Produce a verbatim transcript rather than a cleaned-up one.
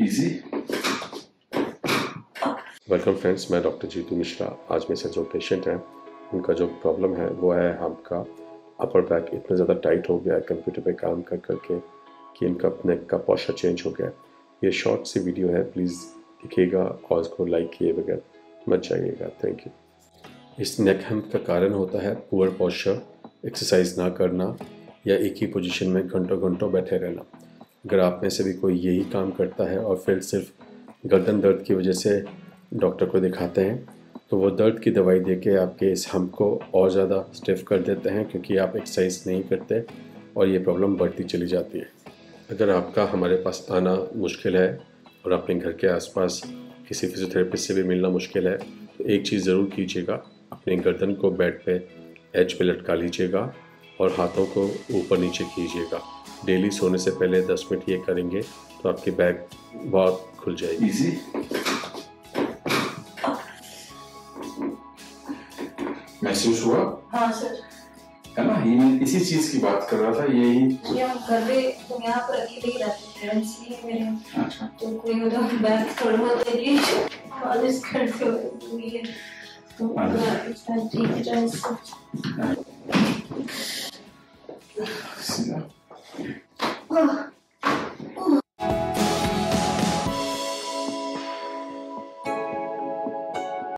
Easy. Welcome friends, मैं doctor Jeetu Mishra. आज मेरे साथ जो पेशेंट हैं उनका जो प्रॉब्लम है वो है आपका अपर बैक इतना ज़्यादा टाइट हो गया है कंप्यूटर पे काम कर कर के कि इनका नेक का पोस्चर चेंज हो गया है। ये शॉर्ट सी वीडियो है, प्लीज़ दिखेगा और इसको लाइक किए बगैर मत जाइएगा। Thank you. इस नेक हेम्प का कारण होता है पुअर पोस्चर, एक्सरसाइज ना करना या एक ही पोजीशन में घंटों घंटों बैठे रहना। अगर आप में से भी कोई यही काम करता है और फिर सिर्फ गर्दन दर्द की वजह से डॉक्टर को दिखाते हैं तो वो दर्द की दवाई देके आपके इस हम को और ज़्यादा स्टिफ कर देते हैं क्योंकि आप एक्सरसाइज नहीं करते और ये प्रॉब्लम बढ़ती चली जाती है। अगर आपका हमारे पास आना मुश्किल है और अपने घर के आसपास किसी फिजियोथेरेपिस्ट से भी मिलना मुश्किल है तो एक चीज़ ज़रूर कीजिएगा, अपने गर्दन को बेड पे एज पे लटका लीजिएगा और हाथों को ऊपर नीचे कीजिएगा। डेली सोने से पहले दस मिनट ये करेंगे तो आपकी बैक बहुत खुल जाएगी। इजी। महसूस हुआ? हाँ सर। है ना, ये इसी चीज की बात कर रहा था। यही घर पे यहाँ पर अकेले ही रहते हैं मेरे। अच्छा। तो कोई मतलब बैक थोड़ा बहुत है कॉलेज करते हुए तो ठीक है।